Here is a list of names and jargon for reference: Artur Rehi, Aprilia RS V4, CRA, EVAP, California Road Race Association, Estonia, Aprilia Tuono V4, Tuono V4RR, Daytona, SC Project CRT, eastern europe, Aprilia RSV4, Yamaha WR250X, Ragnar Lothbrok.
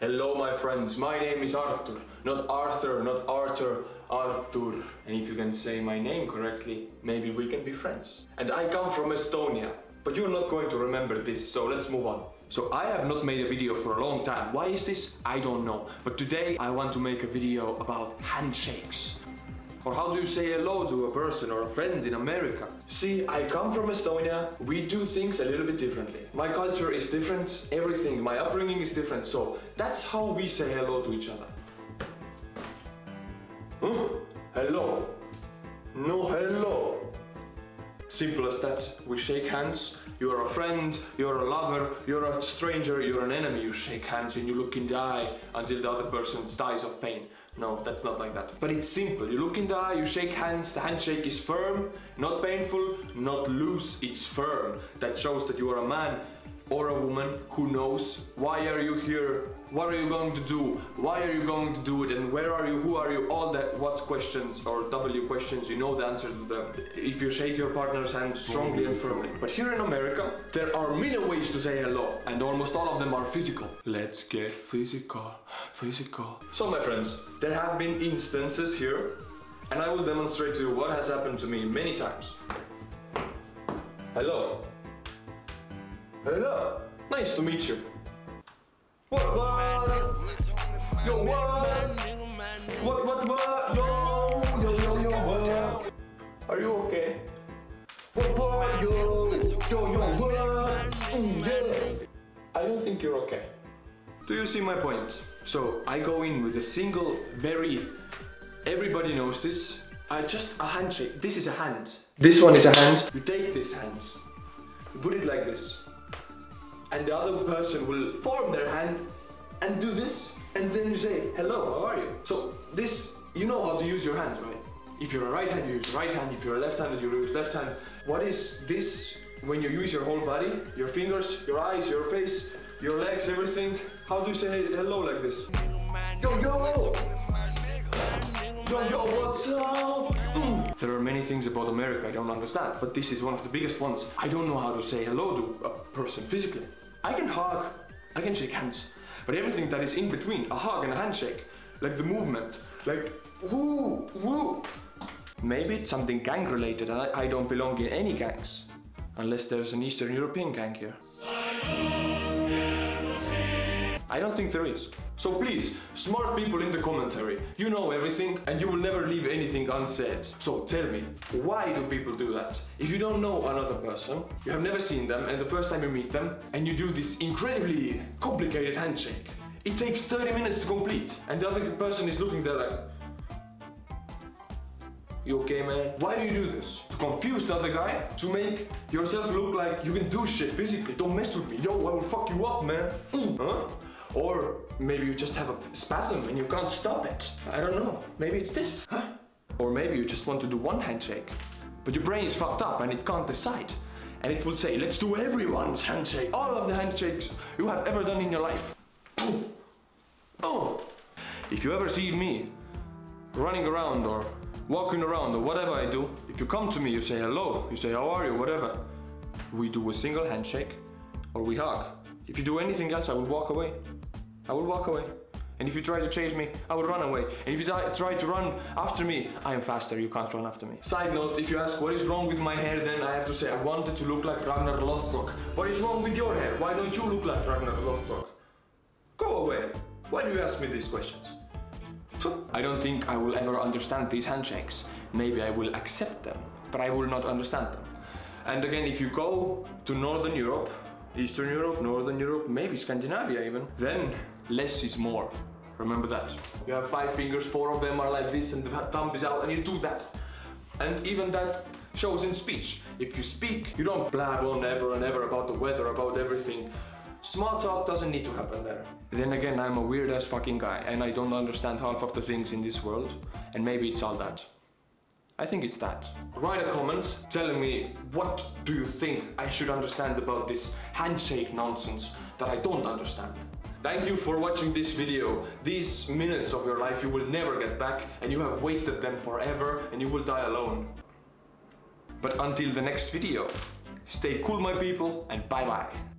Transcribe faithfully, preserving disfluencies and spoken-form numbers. Hello, my friends. My name is Artur. Not Arthur, not Artur, Artur. And if you can say my name correctly, maybe we can be friends. And I come from Estonia. But you're not going to remember this, so let's move on. So I have not made a video for a long time. Why is this? I don't know. But today I want to make a video about handshakes. Or how do you say hello to a person or a friend in America? See, I come from Estonia. We do things a little bit differently. My culture is different, everything, my upbringing is different. So that's how we say hello to each other. Hmm? Hello. No, hello. Simple as that. We shake hands. You're a friend, you're a lover, you're a stranger, you're an enemy. You shake hands and you look in the eye until the other person dies of pain. No, that's not like that. But it's simple. You look in the eye, you shake hands. The handshake is firm, not painful, not loose. It's firm. That shows that you are a man or a woman who knows why are you here, what are you going to do, why are you going to do it, and where are you, who are you, all that what questions or W questions, you know the answer to them if you shake your partner's hand strongly and firmly. But here in America, there are many ways to say hello, and almost all of them are physical. Let's get physical, physical. So my friends, there have been instances here, and I will demonstrate to you what has happened to me many times. Hello. Hello, nice to meet you. What what? Yo what? What what what? Yo yo yo yo what? Are you okay? What what? Yo yo yo what? Mm, yeah. I don't think you're okay. Do you see my point? So I go in with a single, very. Everybody knows this. I just a handshake. This is a hand. This one is a hand. You take this hand. You put it like this. And the other person will form their hand and do this, and then you say, hello, how are you? So this, you know how to use your hands, right? If you're a right hand, you use right hand. If you're a left-handed, you use left hand. What is this when you use your whole body? Your fingers, your eyes, your face, your legs, everything. How do you say hello like this? Yo, yo! Yo, yo, what's up? There are many things about America I don't understand, but this is one of the biggest ones. I don't know how to say hello to a person physically. I can hug, I can shake hands, but everything that is in between, a hug and a handshake, like the movement, like woo, woo. Maybe it's something gang related and I, I don't belong in any gangs, unless there's an Eastern European gang here. I don't think there is. So please, smart people in the commentary, you know everything and you will never leave anything unsaid. So tell me, why do people do that? If you don't know another person, you have never seen them, and the first time you meet them and you do this incredibly complicated handshake, it takes thirty minutes to complete, and the other person is looking there like, you okay, man? Why do you do this? To confuse the other guy? To make yourself look like you can do shit physically? Don't mess with me. Yo, I will fuck you up, man. Mm. Huh? Or maybe you just have a spasm and you can't stop it. I don't know. Maybe it's this. Huh? Or maybe you just want to do one handshake, but your brain is fucked up and it can't decide. And it will say, let's do everyone's handshake. All of the handshakes you have ever done in your life. Oh! If you ever see me running around or walking around or whatever I do, if you come to me, you say hello, you say how are you, whatever. We do a single handshake or we hug. If you do anything else, I will walk away. I will walk away. And if you try to chase me, I will run away. And if you try to run after me, I am faster, you can't run after me. Side note, if you ask what is wrong with my hair, then I have to say I wanted to look like Ragnar Lothbrok. What is wrong with your hair? Why don't you look like Ragnar Lothbrok? Go away. Why do you ask me these questions? I don't think I will ever understand these handshakes. Maybe I will accept them, but I will not understand them. And again, if you go to Northern Europe, Eastern Europe, Northern Europe, maybe Scandinavia even, then less is more. Remember that. You have five fingers, four of them are like this and the thumb is out and you do that. And even that shows in speech. If you speak, you don't blab on ever and ever about the weather, about everything. Small talk doesn't need to happen there. Then again, I'm a weird ass fucking guy and I don't understand half of the things in this world, and maybe it's all that. I think it's that. Write a comment telling me what do you think I should understand about this handshake nonsense that I don't understand. Thank you for watching this video. These minutes of your life you will never get back, and you have wasted them forever and you will die alone. But until the next video, stay cool my people, and bye bye.